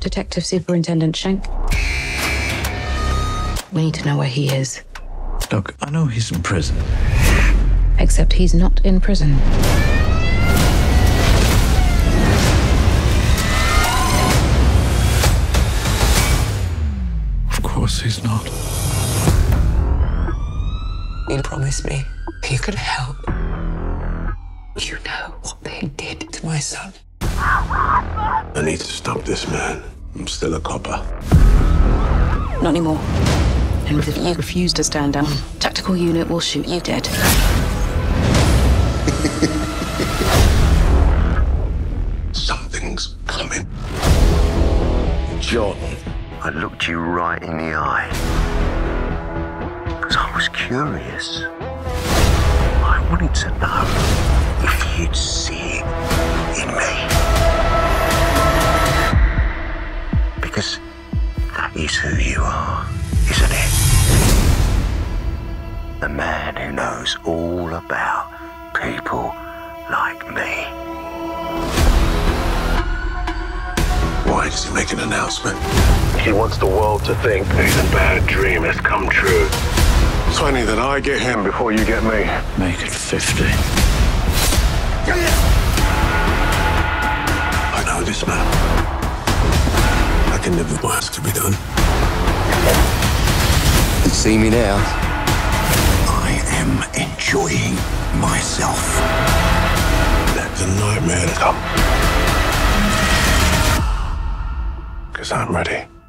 Detective Superintendent Schenck. We need to know where he is. Look, I know he's in prison. Except he's not in prison. Of course he's not. You promised me you could help. You know what they did to my son. I need to stop this man. I'm still a copper. Not anymore. And if you refuse to stand down, tactical unit will shoot you dead. Something's coming. John, I looked you right in the eye. Because I was curious. I wanted to know if you'd see it in me. Because that is who you are, isn't it? The man who knows all about people like me. Why does he make an announcement? He wants the world to think that his bad dream has come true. It's funny that I get him before you get me. Make it 50. I know this man. I can live with what has to be done. You see me now. I am enjoying myself. Let the nightmare come. 'Cause I'm ready.